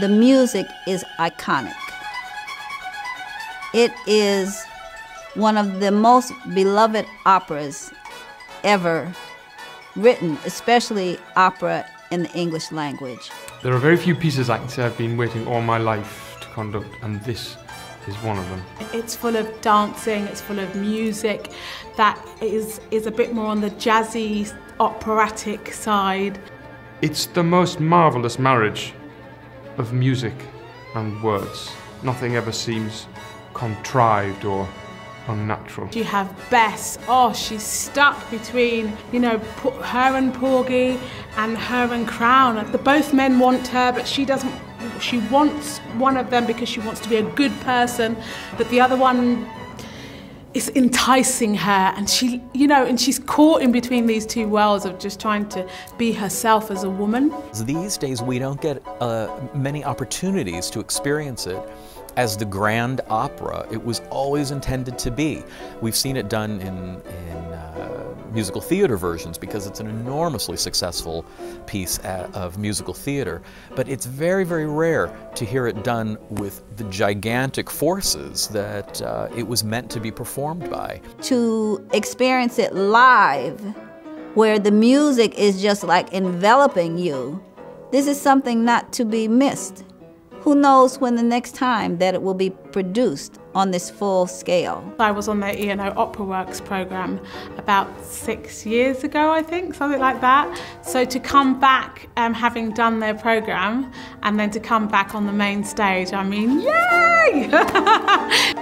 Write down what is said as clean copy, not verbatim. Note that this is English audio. The music is iconic. It is one of the most beloved operas ever written, especially opera in the English language. There are very few pieces I can say I've been waiting all my life to conduct, and this is one of them. It's full of dancing, it's full of music that is a bit more on the jazzy, operatic side. It's the most marvellous marriage of music and words. Nothing ever seems contrived or unnatural. You have Bess, oh, she's stuck between, you know, her and Porgy and her and Crown. The both men want her, but she doesn't. She wants one of them because she wants to be a good person, but the other one is enticing her, and she, you know, and she's caught in between these two worlds of just trying to be herself as a woman. These days we don't get many opportunities to experience it as the grand opera it was always intended to be. We've seen it done in musical theater versions because it's an enormously successful piece of musical theater, but it's very, very rare to hear it done with the gigantic forces that it was meant to be performed by. To experience it live, where the music is just like enveloping you, this is something not to be missed. Who knows when the next time that it will be produced on this full scale. I was on the E&O Opera Works program about 6 years ago, I think, something like that. So to come back, having done their program, and then to come back on the main stage, I mean, yay!